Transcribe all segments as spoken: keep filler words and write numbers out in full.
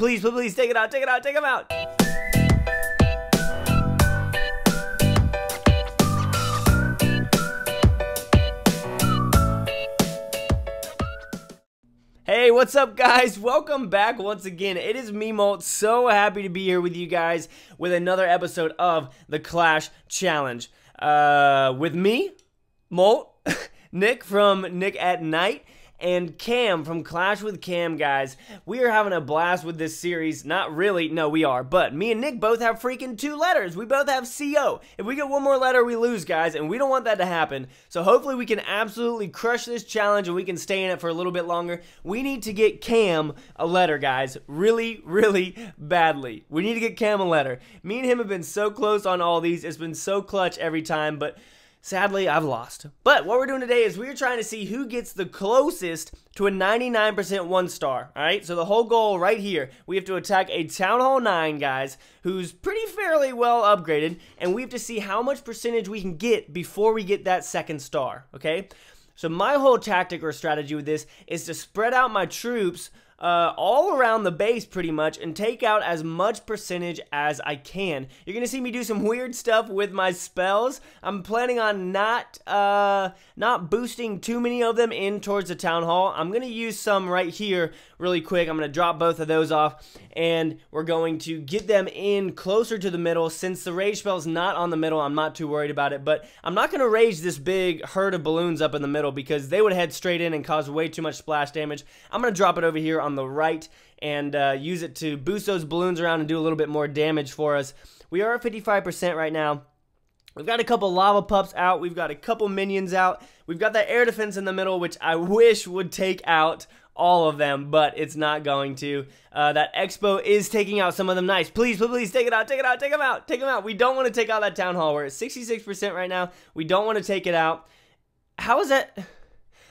Please, please, please take it out, take it out, take him out. Hey, what's up guys? Welcome back once again. It is Mimo. So happy to be here with you guys with another episode of the Clash Challenge. Uh, with me, Molt, Nick from Nick at Night, and Cam from Clash with Cam, guys. We are having a blast with this series. Not really. No, we are. But me and Nick both have freaking two letters. We both have C O. If we get one more letter, we lose, guys, and we don't want that to happen. So hopefully we can absolutely crush this challenge and we can stay in it for a little bit longer. We need to get Cam a letter, guys. Really, really badly. We need to get Cam a letter. Me and him have been so close on all these. It's been so clutch every time, but sadly, I've lost. But what we're doing today is we're trying to see who gets the closest to a ninety-nine percent one star, all right? So the whole goal right here, we have to attack a Town Hall nine, guys, who's pretty fairly well upgraded, and we have to see how much percentage we can get before we get that second star, okay? So my whole tactic or strategy with this is to spread out my troops Uh, all around the base pretty much and take out as much percentage as I can. You're gonna see me do some weird stuff with my spells. I'm planning on not uh, not boosting too many of them in towards the Town Hall. I'm gonna use some right here really quick. I'm gonna drop both of those off and we're going to get them in closer to the middle. Since the rage spell's not on the middle, I'm not too worried about it, but I'm not gonna rage this big herd of balloons up in the middle because they would head straight in and cause way too much splash damage. I'm gonna drop it over here on on the right and uh, use it to boost those balloons around and do a little bit more damage for us. We are at fifty-five percent right now. We've got a couple lava pups out. We've got a couple minions out. We've got that air defense in the middle, which I wish would take out all of them, but it's not going to. Uh, that expo is taking out some of them. Nice. Please, please, please take it out. Take it out. Take them out. Take them out. We don't want to take out that Town Hall. We're at sixty-six percent right now. We don't want to take it out. How is that?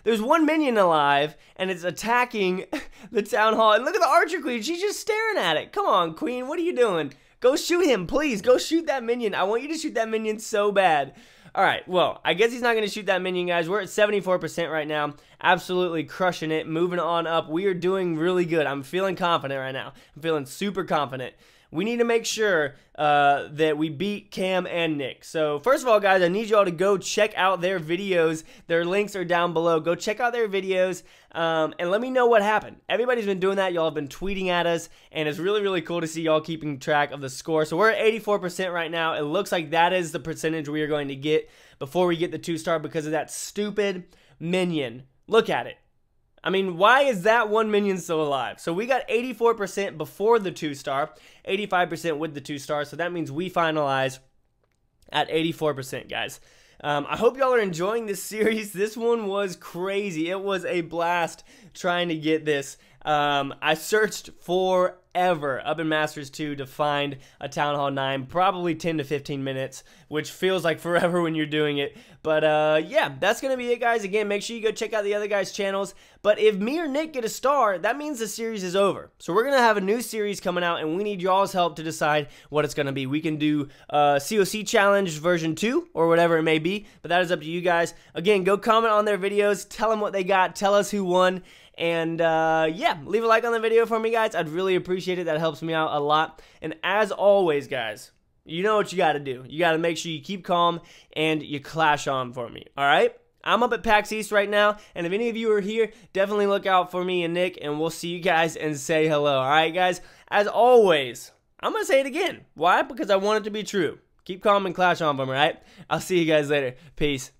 There's one minion alive, and it's attacking the Town Hall. And look at the Archer Queen. She's just staring at it. Come on, Queen. What are you doing? Go shoot him, please. Go shoot that minion. I want you to shoot that minion so bad. All right. Well, I guess he's not going to shoot that minion, guys. We're at seventy-four percent right now. Absolutely crushing it. Moving on up. We are doing really good. I'm feeling confident right now. I'm feeling super confident. We need to make sure uh, that we beat Cam and Nick. So first of all, guys, I need you all to go check out their videos. Their links are down below. Go check out their videos um, and let me know what happened. Everybody's been doing that. Y'all have been tweeting at us, and it's really, really cool to see y'all keeping track of the score. So we're at eighty-four percent right now. It looks like that is the percentage we are going to get before we get the two-star because of that stupid minion. Look at it. I mean, why is that one minion still alive? So we got eighty-four percent before the two-star, eighty-five percent with the two-star, so that means we finalize at eighty-four percent, guys. Um, I hope y'all are enjoying this series. This one was crazy. It was a blast trying to get this. Um, I searched forever up in Masters two to find a Town Hall nine, probably ten to fifteen minutes, which feels like forever when you're doing it. But uh, yeah, that's going to be it, guys. Again, make sure you go check out the other guys' channels. But if me or Nick get a star, that means the series is over. So we're going to have a new series coming out, and we need y'all's help to decide what it's going to be. We can do uh, C O C Challenge version two or whatever it may be, but that is up to you guys. Again, go comment on their videos. Tell them what they got. Tell us who won. And uh, yeah, leave a like on the video for me, guys. I'd really appreciate it. That helps me out a lot. And as always, guys, you know what you got to do. You got to make sure you keep calm and you clash on for me, all right? I'm up at PAX East right now, and if any of you are here, definitely look out for me and Nick, and we'll see you guys and say hello, all right, guys? As always, I'm going to say it again. Why? Because I want it to be true. Keep calm and clash on for me, all right? I'll see you guys later. Peace.